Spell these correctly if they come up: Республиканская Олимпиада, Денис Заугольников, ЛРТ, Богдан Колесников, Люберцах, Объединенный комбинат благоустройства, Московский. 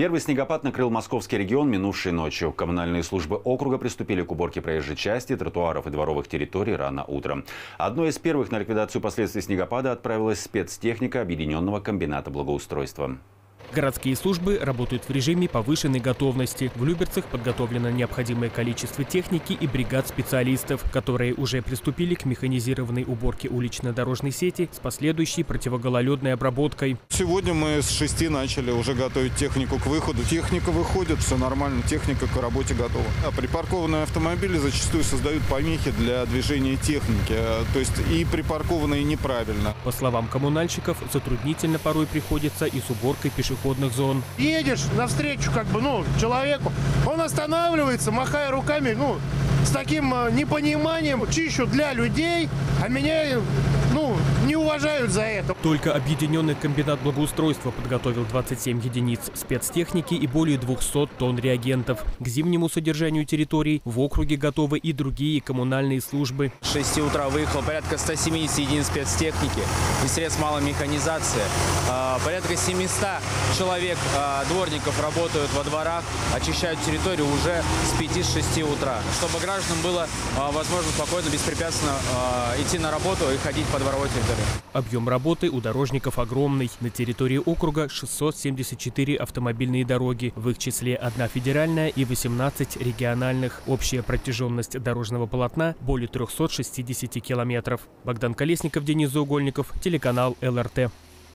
Первый снегопад накрыл Московский регион минувшей ночью. Коммунальные службы округа приступили к уборке проезжей части, тротуаров и дворовых территорий рано утром. Одной из первых на ликвидацию последствий снегопада отправилась спецтехника Объединенного комбината благоустройства. Городские службы работают в режиме повышенной готовности. В Люберцах подготовлено необходимое количество техники и бригад специалистов, которые уже приступили к механизированной уборке улично-дорожной сети с последующей противогололедной обработкой. Сегодня мы с 6 начали уже готовить технику к выходу. Техника выходит, все нормально, техника к работе готова. А припаркованные автомобили зачастую создают помехи для движения техники, то есть и припаркованные неправильно. По словам коммунальщиков, затруднительно порой приходится и с уборкой пешеходов. Зон. Едешь навстречу человеку, он останавливается, махая руками, с таким непониманием. Чищу для людей, а меня не уважают за это. Только Объединенный комбинат благоустройства подготовил 27 единиц спецтехники и более 200 тонн реагентов. К зимнему содержанию территорий в округе готовы и другие коммунальные службы. С 6 утра выехало порядка 170 единиц спецтехники и средств малой механизации. Порядка 700 человек, дворников, работают во дворах, очищают территорию уже с 5-6 утра, чтобы гражданам было возможно спокойно, беспрепятственно идти на работу и ходить по дворовой территории. Объем работы у дорожников огромный. На территории округа 674 автомобильные дороги, в их числе 1 федеральная и 18 региональных. Общая протяженность дорожного полотна более 360 километров. Богдан Колесников, Денис Заугольников, телеканал ЛРТ.